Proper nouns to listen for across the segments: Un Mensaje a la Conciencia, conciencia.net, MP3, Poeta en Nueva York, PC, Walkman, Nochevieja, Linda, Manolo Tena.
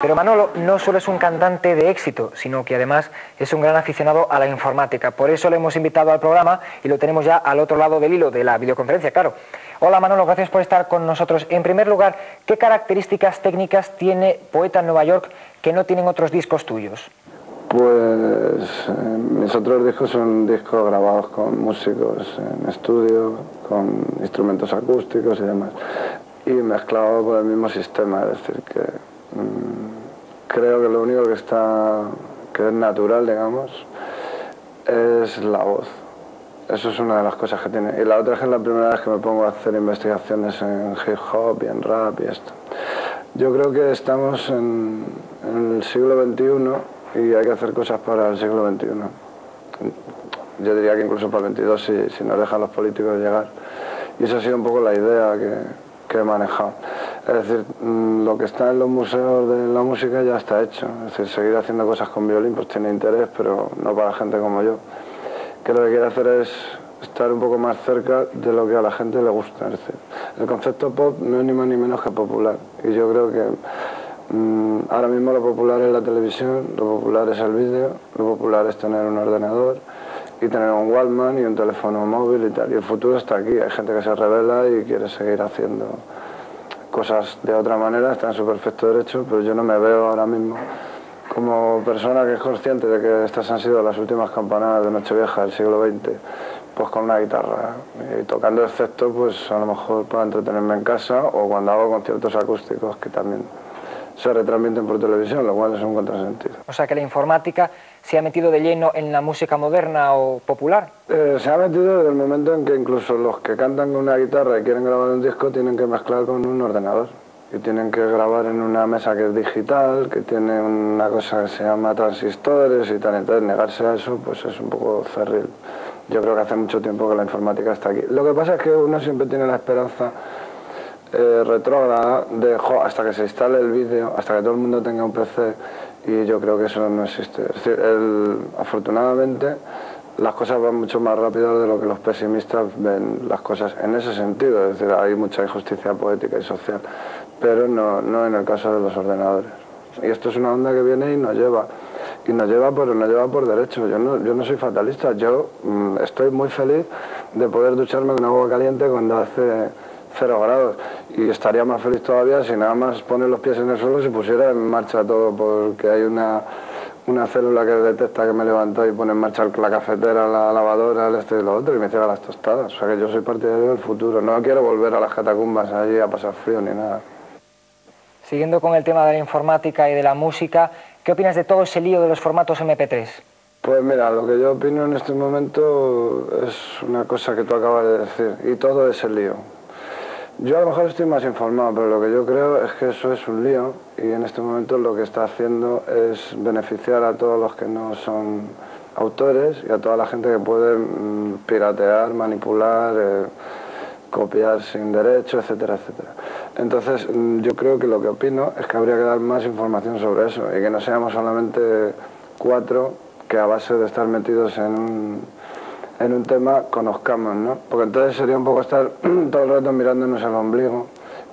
Pero Manolo no solo es un cantante de éxito, sino que además es un gran aficionado a la informática. Por eso le hemos invitado al programa y lo tenemos ya al otro lado del hilo de la videoconferencia, claro. Hola Manolo, gracias por estar con nosotros. En primer lugar, ¿qué características técnicas tiene Poeta en Nueva York que no tienen otros discos tuyos? Pues mis otros discos son discos grabados con músicos en estudio, con instrumentos acústicos y demás, y mezclados por el mismo sistema, es decir que... creo que lo único que es natural, digamos, es la voz. Eso es una de las cosas que tiene. Y la otra es que es la primera vez que me pongo a hacer investigaciones en hip hop y en rap y esto. Yo creo que estamos en el siglo XXI y hay que hacer cosas para el siglo XXI. Yo diría que incluso para el XXII si nos dejan los políticos llegar. Y esa ha sido un poco la idea que he manejado. Es decir, lo que está en los museos de la música ya está hecho. Es decir, seguir haciendo cosas con violín pues tiene interés, pero no para gente como yo, que lo que quiere hacer es estar un poco más cerca de lo que a la gente le gusta. Es decir, el concepto pop no es ni más ni menos que popular. Y yo creo que ahora mismo lo popular es la televisión, lo popular es el vídeo, lo popular es tener un ordenador y tener un Walkman y un teléfono móvil y tal. Y el futuro está aquí. Hay gente que se revela y quiere seguir haciendo cosas de otra manera, está en su perfecto derecho, pero yo no me veo ahora mismo como persona que es consciente de que estas han sido las últimas campanadas de Nochevieja del siglo XX, pues con una guitarra y tocando excepto pues a lo mejor para entretenerme en casa o cuando hago conciertos acústicos que también se retransmiten por televisión, lo cual es un contrasentido. O sea que la informática se ha metido de lleno en la música moderna o popular. Se ha metido desde el momento en que incluso los que cantan con una guitarra y quieren grabar un disco tienen que mezclar con un ordenador. Y tienen que grabar en una mesa que es digital, que tiene una cosa que se llama transistores y tal. Entonces negarse a eso pues es un poco cerril. Yo creo que hace mucho tiempo que la informática está aquí. Lo que pasa es que uno siempre tiene la esperanza retrógrada de hasta que se instale el vídeo, hasta que todo el mundo tenga un PC, y yo creo que eso no existe. Es decir, afortunadamente las cosas van mucho más rápido de lo que los pesimistas ven las cosas en ese sentido. Es decir, hay mucha injusticia poética y social, pero no en el caso de los ordenadores. Y esto es una onda que viene y nos lleva. Y nos lleva por derecho. Yo no soy fatalista. Yo estoy muy feliz de poder ducharme con agua caliente cuando hace 0 grados, y estaría más feliz todavía si nada más poner los pies en el suelo se pusiera en marcha todo, porque hay una célula que detecta que me levanto y pone en marcha la cafetera, la lavadora, el esto y lo otro, y me hiciera las tostadas. O sea que yo soy partidario del futuro, no quiero volver a las catacumbas allí a pasar frío ni nada. Siguiendo con el tema de la informática y de la música, ¿qué opinas de todo ese lío de los formatos MP3? Pues mira, lo que yo opino en este momento es una cosa que tú acabas de decir, y todo ese lío. Yo a lo mejor estoy más informado, pero lo que yo creo es que eso es un lío, y en este momento lo que está haciendo es beneficiar a todos los que no son autores y a toda la gente que puede piratear, manipular, copiar sin derecho, etcétera, etcétera. Entonces yo creo que lo que opino es que habría que dar más información sobre eso y que no seamos solamente 4 que a base de estar metidos en un tema conozcamos, ¿no? Porque entonces sería un poco estar todo el rato mirándonos al ombligo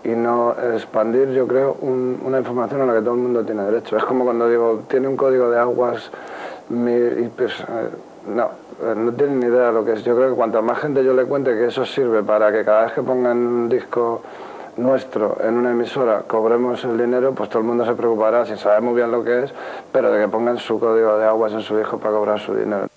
y no expandir, yo creo, una información a la que todo el mundo tiene derecho. Es como cuando digo, tiene un código de aguas, no tienen ni idea de lo que es. Yo creo que cuanta más gente yo le cuente que eso sirve para que cada vez que pongan un disco nuestro en una emisora cobremos el dinero, pues todo el mundo se preocupará sin saber muy bien lo que es, pero de que pongan su código de aguas en su disco para cobrar su dinero.